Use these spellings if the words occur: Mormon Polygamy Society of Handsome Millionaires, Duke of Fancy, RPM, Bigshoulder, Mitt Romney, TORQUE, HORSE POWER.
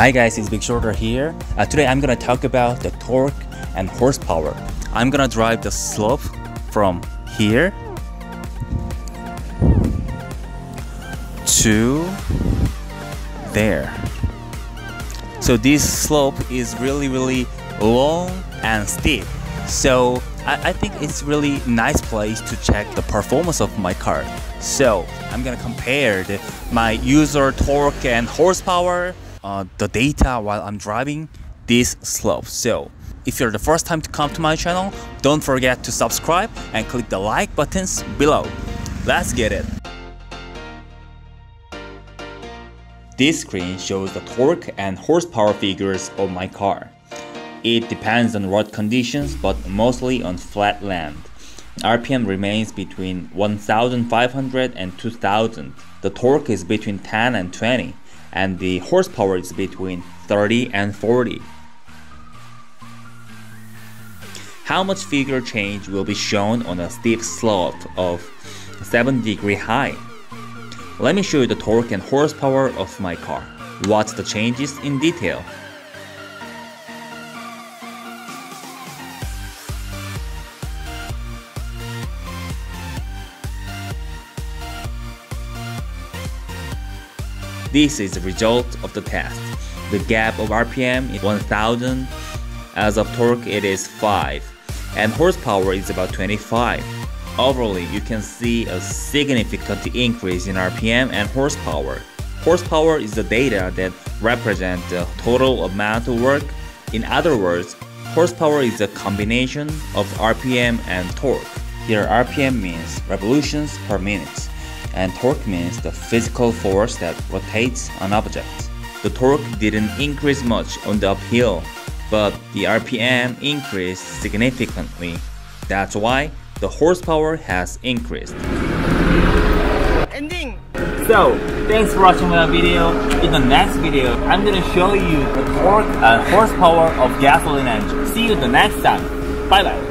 Hi guys, it's Bigshoulder here. Today I'm gonna talk about the torque and horsepower. I'm gonna drive the slope from here to there. So this slope is really long and steep. So I think it's really nice place to check the performance of my car. So I'm gonna compare my user torque and horsepower the data while I'm driving this slope. So if you're the first time to come to my channel, don't forget to subscribe and click the like buttons below. Let's get it. This screen shows the torque and horsepower figures of my car. It depends on road conditions, but mostly on flat land. RPM remains between 1,500 and 2,000. The torque is between 10 and 20. And the horsepower is between 30 and 40. How much figure change will be shown on a steep slope of 7-degree high? Let me show you the torque and horsepower of my car. Watch the changes in detail. This is the result of the test. The gap of RPM is 1000, as of torque it is 5, and horsepower is about 25. Overall, you can see a significant increase in RPM and horsepower. Horsepower is the data that represents the total amount of work. In other words, horsepower is a combination of RPM and torque. Here RPM means revolutions per minute, and torque means the physical force that rotates an object. The torque didn't increase much on the uphill, but the RPM increased significantly. That's why the horsepower has increased. Ending! So, thanks for watching my video. In the next video, I'm gonna show you the torque and horsepower of gasoline engine. See you the next time. Bye bye!